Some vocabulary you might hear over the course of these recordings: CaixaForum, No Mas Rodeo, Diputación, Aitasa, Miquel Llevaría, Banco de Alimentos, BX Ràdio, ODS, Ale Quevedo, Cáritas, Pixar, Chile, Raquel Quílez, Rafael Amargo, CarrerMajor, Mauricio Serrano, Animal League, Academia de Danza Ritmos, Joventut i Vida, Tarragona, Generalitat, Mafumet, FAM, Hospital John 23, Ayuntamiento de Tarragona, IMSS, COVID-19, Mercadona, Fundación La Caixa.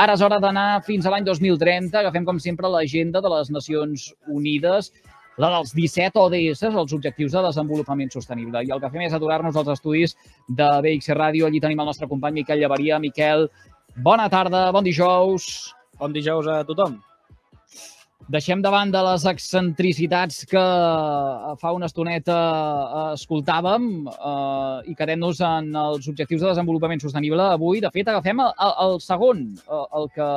Ara és hora d'anar fins a l'any 2030. Agafem, com sempre, l'agenda de les Nacions Unides, la dels 17 ODS, els Objectius de Desenvolupament Sostenible. I el que fem és aturar-nos als estudis de BX Ràdio. Allí tenim el nostre company Miquel Llevaría. Miquel, bona tarda, bon dijous. Bon dijous a tothom. Deixem de banda les excentricitats que fa una estoneta escoltàvem i quedem-nos en els objectius de desenvolupament sostenible avui. De fet, agafem el segon, el que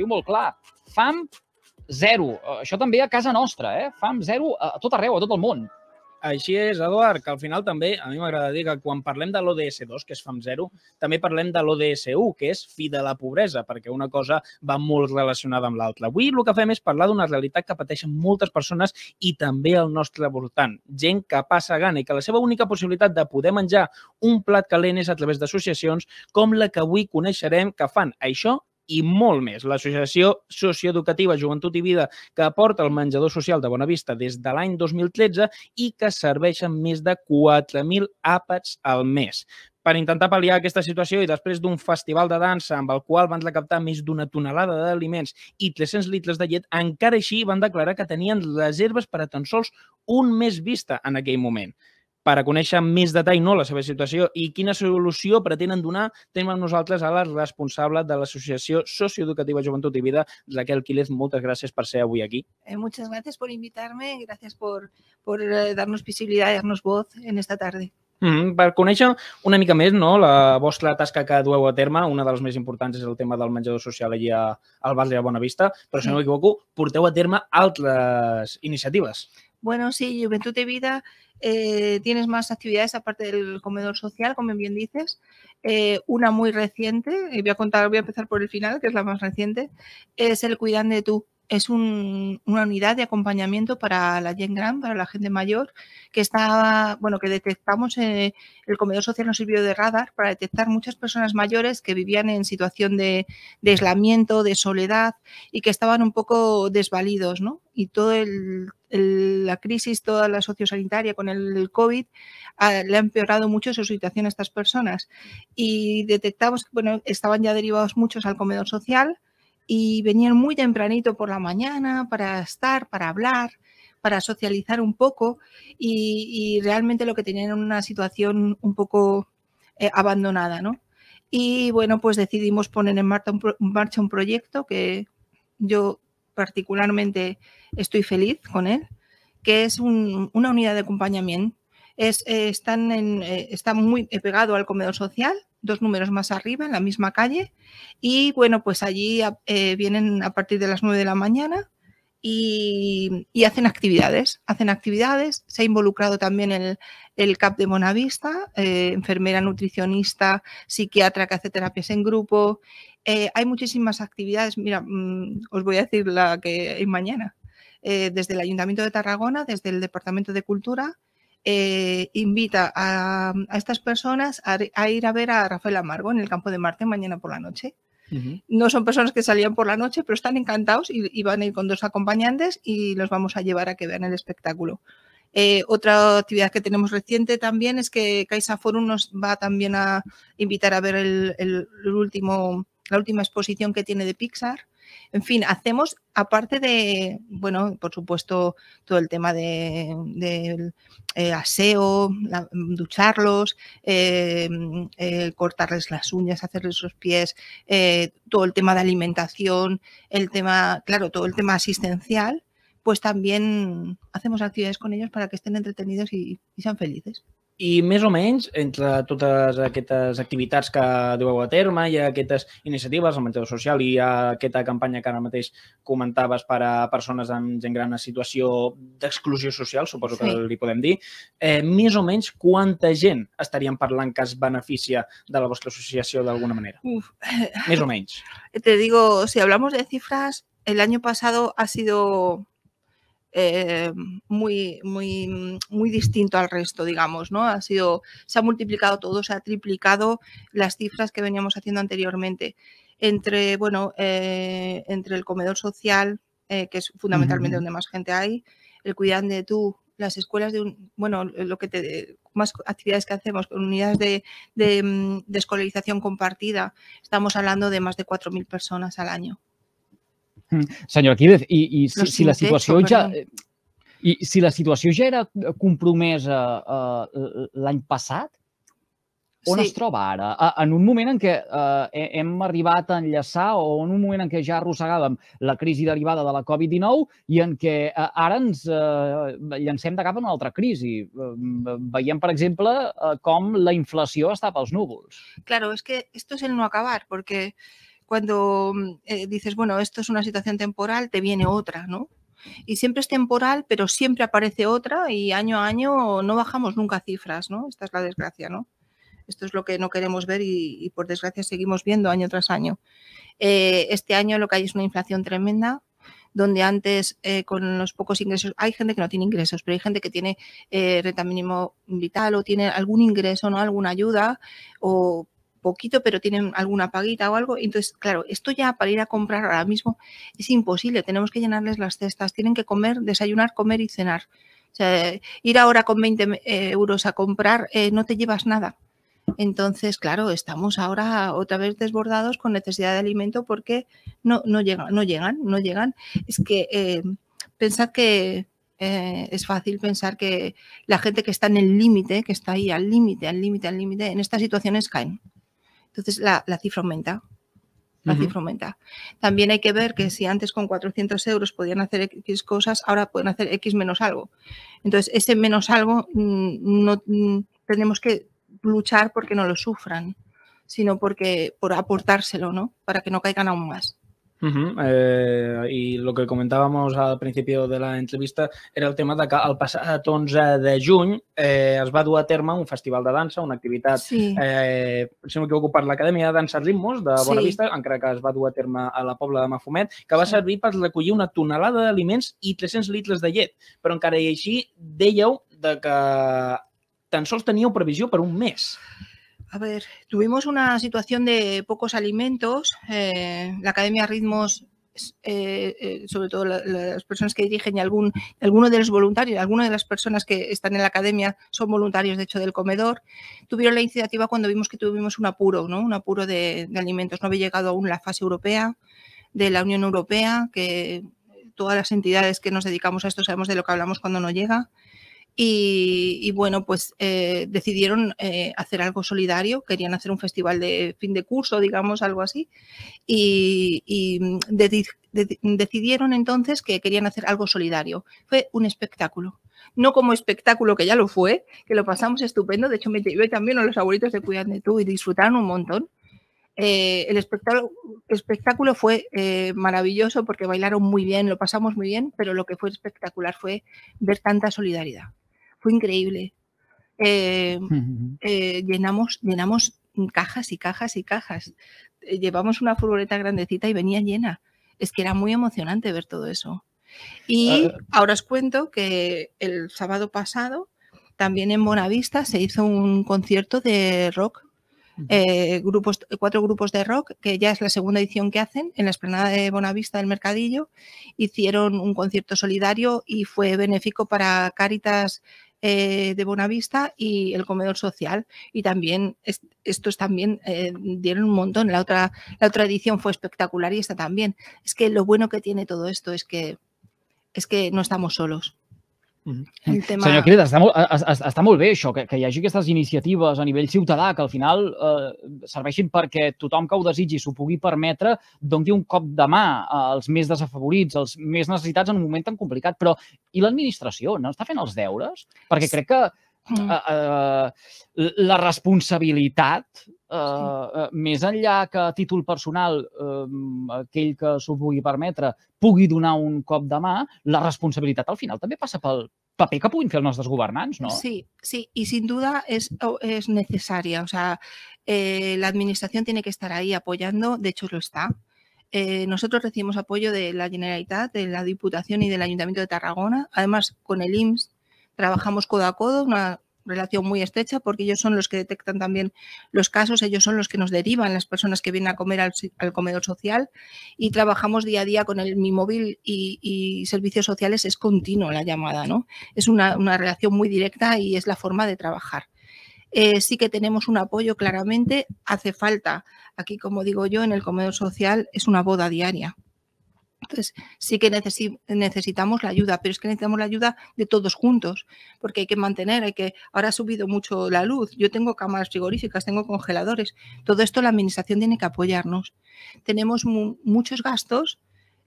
diu molt clar. FAM 0. Això també a casa nostra, eh? FAM 0 a tot arreu, a tot el món. Així és, Eduard, que al final també a mi m'agrada dir que quan parlem de l'ODS2, que és FAM 0, també parlem de l'ODS1, que és fi de la pobresa, perquè una cosa va molt relacionada amb l'altra. Avui el que fem és parlar d'una realitat que pateixen moltes persones i també al nostre voltant. Gent que passa gana i que la seva única possibilitat de poder menjar un plat calent és a través d'associacions com la que avui coneixerem, que fan això i molt més. L'Associació Socioeducativa Joventut i Vida, que aporta el menjador social de Bonavista des de l'any 2013 i que serveixen més de 4.000 àpats al mes. Per intentar pal·liar aquesta situació i després d'un festival de dansa amb el qual van recaptar més d'una tonelada d'aliments i 300 litres de llet, encara així van declarar que tenien reserves per a tan sols un mes vista en aquell moment. Per a conèixer amb més detall la seva situació i quina solució pretenen donar, tenim amb nosaltres a la responsable de l'Associació Socioeducativa Joventut i Vida, Raquel Quílez. Moltes gràcies per ser avui aquí. Muchas gracias por invitarme, gracias por darnos visibilidad y darnos voz en esta tarde. Per conèixer una mica més la vostra tasca que dueu a terme, una de les més importants és el tema del menjador social allí al barri de Bonavista, però si no m'equivoco, porteu a terme altres iniciatives. Bueno, sí, Joventut i Vida tienes más actividades aparte del comedor social, como bien dices. Una muy reciente, voy a empezar por el final, que es la más reciente, es el Cuidando de Tú. Es una unidad de acompañamiento para la Gen Gran, para la gente mayor, que estaba, bueno, que detectamos, el comedor social nos sirvió de radar para detectar muchas personas mayores que vivían en situación de aislamiento, de soledad y que estaban un poco desvalidos, ¿no? Y toda la crisis, toda la sociosanitaria con el COVID le ha empeorado mucho su situación a estas personas. Y detectamos que, bueno, estaban ya derivados muchos al comedor social. Y venían muy tempranito por la mañana para estar, para hablar, para socializar un poco y realmente lo que tenían era una situación un poco abandonada, ¿no? Y bueno, pues decidimos poner en marcha un proyecto que yo particularmente estoy feliz con él, que es una unidad de acompañamiento. Está muy pegado al comedor social, 2 números más arriba, en la misma calle. Y bueno, pues allí vienen a partir de las 9 de la mañana y hacen actividades. Se ha involucrado también el CAP de Bonavista, enfermera, nutricionista, psiquiatra que hace terapias en grupo. Hay muchísimas actividades. Mira, os voy a decir la que hay mañana. Desde el Ayuntamiento de Tarragona, desde el Departamento de Cultura, invita a estas personas a ir a ver a Rafael Amargo en el Campo de Marte mañana por la noche. No son personas que salían por la noche, pero están encantados y van a ir con 2 acompañantes y los vamos a llevar a que vean el espectáculo. Otra actividad que tenemos reciente también es que CaixaForum nos va también a invitar a ver la última exposición que tiene de Pixar. En fin, hacemos, aparte de, bueno, por supuesto, todo el tema de aseo, ducharlos, cortarles las uñas, hacerles los pies, todo el tema de alimentación, el tema, claro, todo el tema asistencial, pues también hacemos actividades con ellos para que estén entretenidos y sean felices. I més o menys, entre totes aquestes activitats que dueu a terme, hi ha aquestes iniciatives, el menjador social i aquesta campanya que ara mateix comentaves per a persones amb gent gran en situació d'exclusió social, suposo que li podem dir, més o menys quanta gent estaríem parlant que es beneficia de la vostra associació d'alguna manera? Més o menys. Te digo, si hablamos de cifras, el año pasado ha sido muy distinto al resto, digamos, ¿no? Se ha multiplicado todo, se ha triplicado las cifras que veníamos haciendo anteriormente. Entre el comedor social, que es fundamentalmente donde más gente hay, el Cuidando de Tú, las escuelas de, bueno, lo que te, más actividades que hacemos, con unidades de escolarización compartida, estamos hablando de más de 4.000 personas al año. Senyora Quílez, si la situació ja era compromesa l'any passat, on es troba ara? En un moment en què hem arribat a enllaçar o en un moment en què ja arrossegàvem la crisi derivada de la Covid-19 i en què ara ens llancem de cap a una altra crisi. Veiem, per exemple, com la inflació està pels núvols. Claro, es que esto es el no acabar, porque cuando dices, bueno, esto es una situación temporal, te viene otra, ¿no? Y siempre es temporal, pero siempre aparece otra y año a año no bajamos nunca cifras, ¿no? Esta es la desgracia, ¿no? Esto es lo que no queremos ver y por desgracia seguimos viendo año tras año. Este año lo que hay es una inflación tremenda, donde antes con los pocos ingresos, hay gente que no tiene ingresos, pero hay gente que tiene renta mínimo vital o tiene algún ingreso, ¿no? Alguna ayuda o poquito, pero tienen alguna paguita o algo. Entonces, claro, esto ya para ir a comprar ahora mismo es imposible. Tenemos que llenarles las cestas. Tienen que comer, desayunar, comer y cenar. O sea, ir ahora con 20 euros a comprar no te llevas nada. Entonces, claro, estamos ahora otra vez desbordados con necesidad de alimento porque no llegan. Es que pensad que es fácil pensar que la gente que está en el límite, que está ahí al límite, en estas situaciones caen. Entonces, la cifra aumenta. La cifra aumenta. También hay que ver que si antes con 400 euros podían hacer X cosas, ahora pueden hacer X menos algo. Entonces, ese menos algo no tenemos que luchar porque no lo sufran, sino porque por aportárselo, ¿no? Para que no caigan aún más. Y lo que comentábamos al principio de la entrevista era el tema de que el passat 11 de juny es va dur a terme un festival de dansa, una activitat, si no m'equivoco, per l'Acadèmia de Danza Ritmos de Bonavista, encara que es va dur a terme a la Pobla de Mafumet, que va servir per recollir una tonelada d'aliments i 300 litres de llet. Però encara i així dèieu de que tan sols teníeu previsió per un mes. A ver, tuvimos una situación de pocos alimentos. La Academia Ritmos, sobre todo las personas que dirigen y alguno de los voluntarios, algunas de las personas que están en la academia son voluntarios, de hecho, del comedor, tuvieron la iniciativa cuando vimos que tuvimos un apuro, ¿no? Un apuro de alimentos. No había llegado aún la fase europea de la Unión Europea, que todas las entidades que nos dedicamos a esto sabemos de lo que hablamos cuando no llega. Y bueno, pues decidieron hacer algo solidario, querían hacer un festival de fin de curso, digamos, algo así, y decidieron entonces que querían hacer algo solidario. Fue un espectáculo, no como espectáculo que ya lo fue, que lo pasamos estupendo, de hecho me llevé también a los abuelitos de Cuidan de Tú y disfrutaron un montón. El espectáculo fue maravilloso porque bailaron muy bien, lo pasamos muy bien, pero lo que fue espectacular fue ver tanta solidaridad. Fue increíble. Llenamos cajas y cajas y cajas. Llevamos una furgoneta grandecita y venía llena. Es que era muy emocionante ver todo eso. Y ahora os cuento que el sábado pasado también en Bonavista se hizo un concierto de rock. Cuatro grupos de rock, que ya es la segunda edición que hacen en la explanada de Bonavista del Mercadillo. Hicieron un concierto solidario y fue benéfico para Cáritas de Bonavista y el comedor social, y también estos también dieron un montón. La otra edición fue espectacular y esta también. Es que lo bueno que tiene todo esto es que no estamos solos. Senyor Quílez, està molt bé això, que hi hagi aquestes iniciatives a nivell ciutadà que al final serveixin perquè tothom que ho desitgi s'ho pugui permetre doni un cop de mà als més desafavorits, als més necessitats en un moment tan complicat. Però i l'administració? No està fent els deures? Perquè crec que la responsabilitat, més enllà que a títol personal aquell que s'ho pugui permetre pugui donar un cop de mà, la responsabilitat al final també passa pel paper que puguin fer els nostres governants, ¿no? Sí, y sin duda es necesaria. O sea, la administración tiene que estar ahí apoyando, de hecho lo está. Nosotros recibimos apoyo de la Generalitat, de la Diputación y del Ayuntamiento de Tarragona, además con el IMSS. Trabajamos codo a codo, una relación muy estrecha porque ellos son los que detectan también los casos, ellos son los que nos derivan las personas que vienen a comer al comedor social y trabajamos día a día con el Mi Móvil y servicios sociales, es continuo la llamada, ¿no? Es una relación muy directa y es la forma de trabajar. Sí que tenemos un apoyo claramente, hace falta. Aquí, como digo yo, en el comedor social es una boda diaria. Entonces, sí que necesitamos la ayuda, pero es que necesitamos la ayuda de todos juntos, porque hay que mantener, ahora ha subido mucho la luz, yo tengo cámaras frigoríficas, tengo congeladores, todo esto la administración tiene que apoyarnos. Tenemos muchos gastos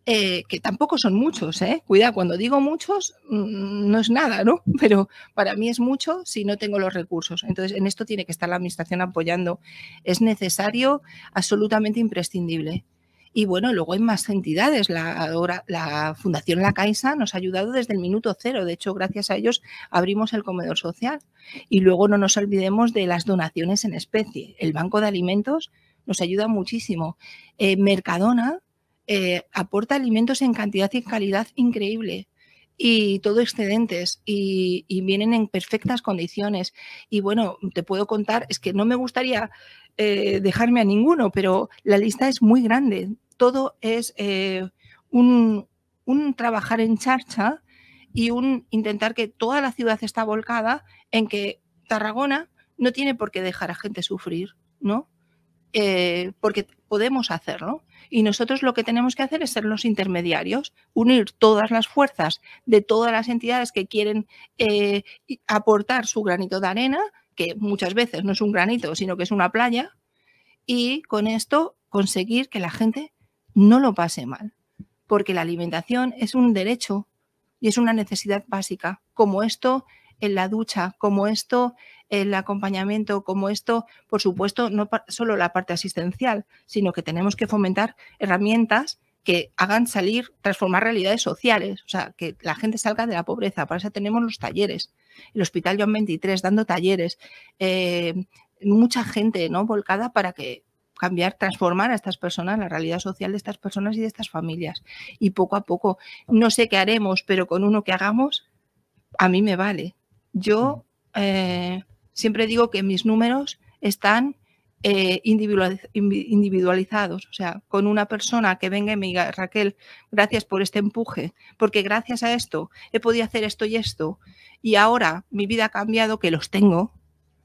que tampoco son muchos, cuidado, cuando digo muchos no es nada, ¿no? Pero para mí es mucho si no tengo los recursos. Entonces, en esto tiene que estar la administración apoyando, es necesario, absolutamente imprescindible. Y bueno, luego hay más entidades, la Fundación La Caixa nos ha ayudado desde el minuto cero, de hecho gracias a ellos abrimos el comedor social. Y luego no nos olvidemos de las donaciones en especie, el Banco de Alimentos nos ayuda muchísimo. Mercadona aporta alimentos en cantidad y en calidad increíble. Y todo excedentes y vienen en perfectas condiciones. Y bueno, te puedo contar, es que no me gustaría dejarme a ninguno, pero la lista es muy grande. Todo es un trabajar en charcha y un intentar que toda la ciudad está volcada en que Tarragona no tiene por qué dejar a gente sufrir, ¿no? Porque podemos hacerlo y nosotros lo que tenemos que hacer es ser los intermediarios, unir todas las fuerzas de todas las entidades que quieren aportar su granito de arena, que muchas veces no es un granito, sino que es una playa, y con esto conseguir que la gente no lo pase mal, porque la alimentación es un derecho y es una necesidad básica, como esto en la ducha, como esto el acompañamiento, como esto, por supuesto, no solo la parte asistencial, sino que tenemos que fomentar herramientas que hagan salir, transformar realidades sociales, o sea, que la gente salga de la pobreza. Para eso tenemos los talleres, el Hospital John 23 dando talleres, mucha gente, ¿no?, volcada para que cambiar, transformar a estas personas, la realidad social de estas personas y de estas familias. Y poco a poco, no sé qué haremos, pero con uno que hagamos, a mí me vale. Yo siempre digo que mis números están individualizados, o sea, con una persona que venga y me diga, Raquel, gracias por este empuje, porque gracias a esto he podido hacer esto y esto, y ahora mi vida ha cambiado, que los tengo,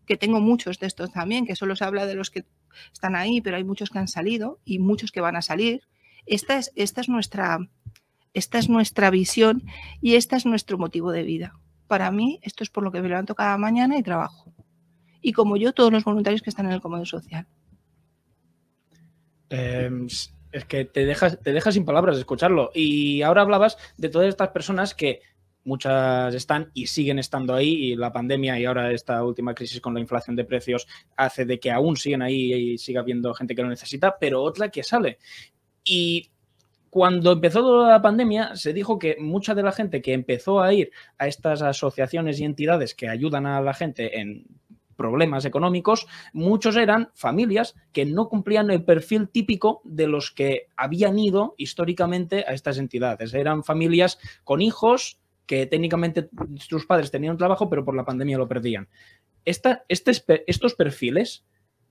que tengo muchos de estos también, que solo se habla de los que están ahí, pero hay muchos que han salido y muchos que van a salir. Esta es nuestra visión y este es nuestro motivo de vida. Para mí, esto es por lo que me levanto cada mañana y trabajo. Y como yo, todos los voluntarios que están en el comedor social. Es que te dejas sin palabras de escucharlo. Y ahora hablabas de todas estas personas que muchas están y siguen estando ahí, y la pandemia y ahora esta última crisis con la inflación de precios hace de que aún siguen ahí y siga habiendo gente que lo necesita, pero otra que sale. Y cuando empezó toda la pandemia, se dijo que mucha de la gente que empezó a ir a estas asociaciones y entidades que ayudan a la gente en problemas económicos, muchos eran familias que no cumplían el perfil típico de los que habían ido históricamente a estas entidades. Eran familias con hijos que técnicamente sus padres tenían trabajo, pero por la pandemia lo perdían. Estos perfiles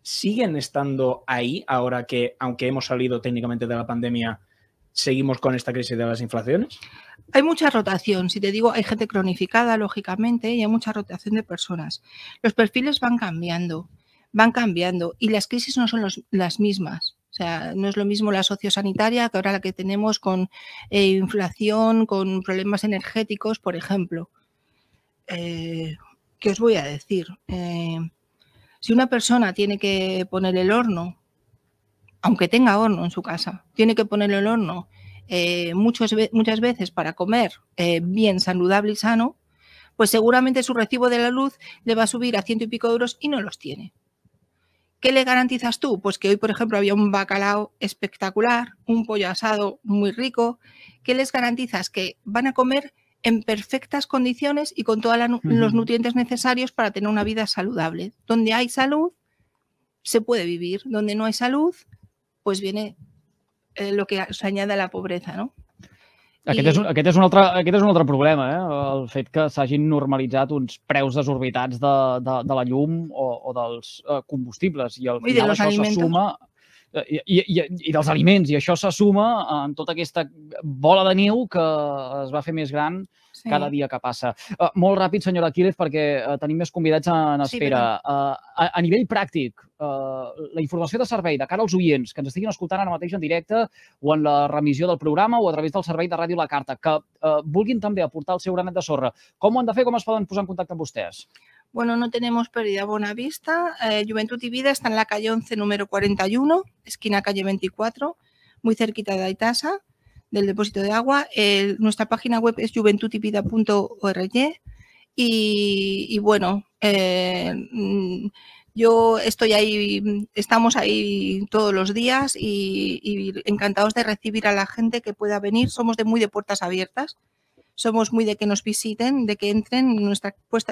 siguen estando ahí ahora que, aunque hemos salido técnicamente de la pandemia, ¿seguimos con esta crisis de las inflaciones? Hay mucha rotación, si te digo, hay gente cronificada, lógicamente, y hay mucha rotación de personas. Los perfiles van cambiando y las crisis no son las mismas. O sea, no es lo mismo la sociosanitaria que ahora la que tenemos con inflación, con problemas energéticos, por ejemplo. ¿Qué os voy a decir? Si una persona tiene que poner el horno, aunque tenga horno en su casa, tiene que poner el horno muchas veces para comer bien, saludable y sano, pues seguramente su recibo de la luz le va a subir a 100 y pico euros y no los tiene. ¿Qué le garantizas tú? Pues que hoy, por ejemplo, había un bacalao espectacular, un pollo asado muy rico. ¿Qué les garantizas? Que van a comer en perfectas condiciones y con todos los nutrientes necesarios para tener una vida saludable. Donde hay salud, se puede vivir. Donde no hay salud, pues viene lo que se añade a la pobreza, ¿no? Aquest és un altre problema, el fet que s'hagin normalitzat uns preus desorbitats de la llum o dels combustibles i al final això se suma i dels aliments, i això se suma en tota aquesta bola de neu que es va fer més gran cada dia que passa. Molt ràpid, senyora Quílez, perquè tenim més convidats en espera. A nivell pràctic, la informació de servei de cara als oients que ens estiguin escoltant ara mateix en directe o en la remissió del programa o a través del servei de Ràdio La Carta, que vulguin també aportar el seu granet de sorra. Com ho han de fer? Com es poden posar en contacte amb vostès? Bueno, no tenemos pérdida. Bonavista, Joventut y Vida está en la calle 11, número 41, esquina calle 24, muy cerquita de Aitasa, del depósito de agua. Nuestra página web es juventutyvida.org y bueno, yo estoy ahí, estamos ahí todos los días y encantados de recibir a la gente que pueda venir. Somos de muy de puertas abiertas. Somos muy de que nos visiten, de que entren,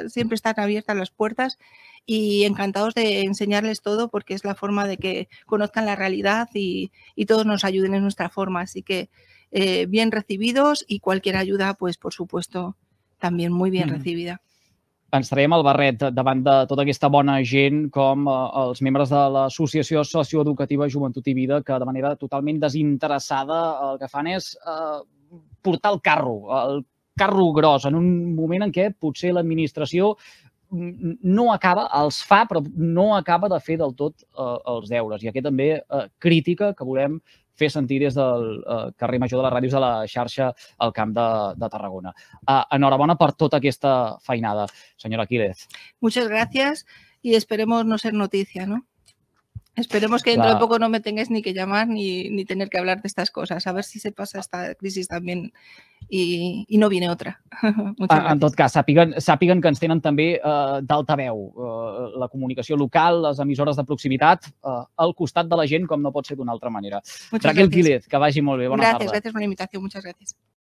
siempre están abiertas las puertas y encantados de enseñarles todo porque es la forma de que conozcan la realidad y todos nos ayuden en nuestra forma. Así que bien recibidos y cualquier ayuda, pues por supuesto, también muy bien recibida. Ens traiem el barret davant de tota aquesta bona gent com els membres de l'Associació Socioeducativa Joventut i Vida que de manera totalment desinteressada el que fan és portar el carro gros en un moment en què potser l'administració no acaba, els fa, però no acaba de fer del tot els deures. I aquesta també crítica que volem fer sentir des del carrer Major de les Ràdios de la Xarxa al Camp de Tarragona. Enhorabona per tota aquesta feinada, senyora Quílez. Muchas gracias y esperemos no ser noticia, ¿no? Esperemos que dentro de poco no me tengáis ni que llamar ni tener que hablar de estas cosas. A ver si se pasa esta crisis también y no viene otra. En tot cas, sàpiguen que ens tenen també d'altaveu la comunicació local, les emissores de proximitat, al costat de la gent, com no pot ser d'una altra manera. Raquel Quílez, que vagi molt bé. Bona tarda. Gràcies per la invitació. Muchas gracias.